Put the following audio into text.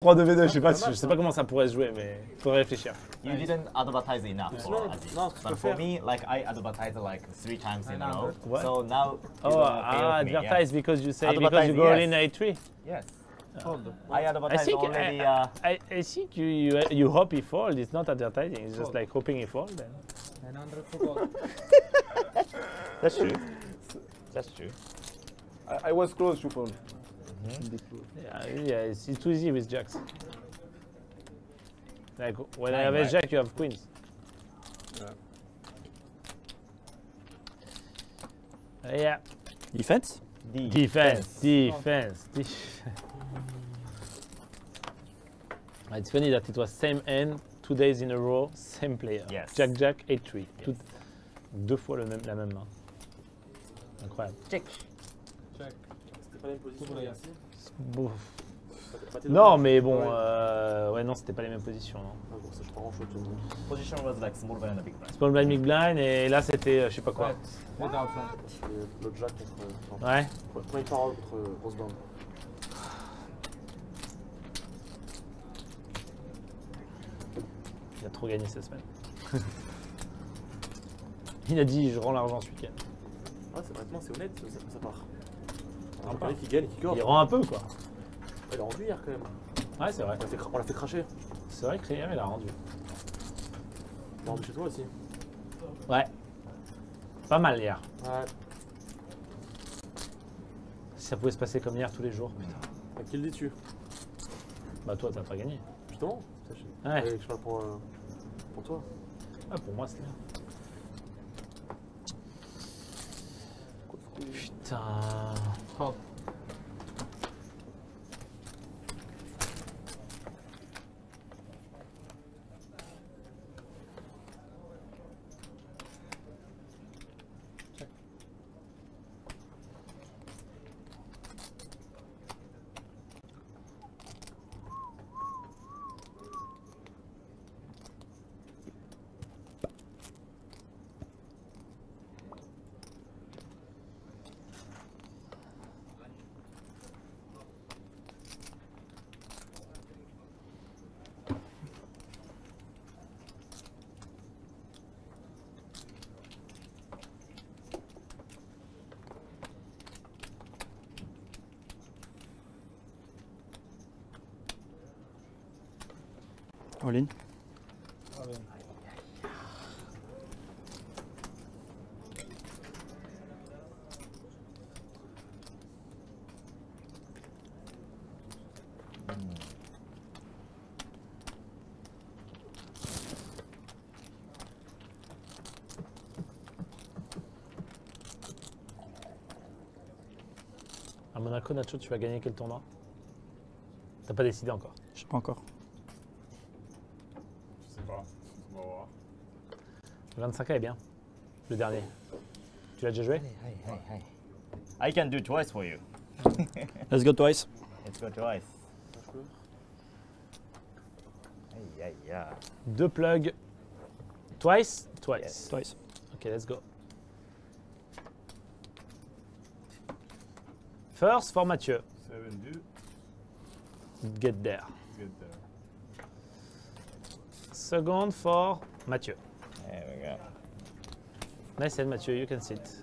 3-2-V2, je sais pas comment ça pourrait se jouer, mais faudrait réfléchir. You didn't advertise enough for Aziz. But for me, like I advertised like 3 times in a row. What? So now advertise because you say advertise, because you go in A3. Yes. I advertise already. I think you hope he falls. It's not advertising. It's just like hoping he falls. Then. 900 That's true. That's true. I was close to fall. Yeah, it's too easy with jacks. Like when I have a jack, you have queens. Yeah. Yeah. Defense? Defense. It's funny that it was same hand, 2 days in a row, same player. Yes. Jack, jack, 8-3. Yes. Deux fois le même, la même main. Incroyable. Check. Check. Non, mais bon, ouais, non, c'était pas les mêmes positions. Non. Position was like small blind and big blind. Small blind, big blind, et là c'était je sais pas quoi. Ouais. L'autre jack contre. Ouais. Premier parole contre grosse bande. Il a trop gagné cette semaine. Il a dit je rends l'argent ce week-end. Ouais, c'est vraiment, c'est honnête, ça part. Il rend un peu quoi. Il a rendu hier quand même. Ouais, c'est vrai. On l'a fait cracher. C'est vrai que hier il a rendu. Il a rendu chez toi aussi. Ouais. Pas mal hier. Ouais. Si ça pouvait se passer comme hier tous les jours, putain. À qui le dis-tu? Bah toi t'as pas gagné. Justement. Ouais. Je parle pour toi. Ah pour moi c'était bien. Putain. Oh. All-in. À Monaco, Nacho, tu vas gagner quel tournoi? T'as pas décidé encore? Je sais pas encore. 25K est bien, le dernier. Tu l'as déjà joué? I can do twice for you. Let's go twice. Let's go twice. Deux plugs. Twice? Twice. Yes. Twice. Ok, let's go. First for Mathieu. 7-2. Get there. Get there. Second for Mathieu. There we go. Nice and Mathieu, you can sit.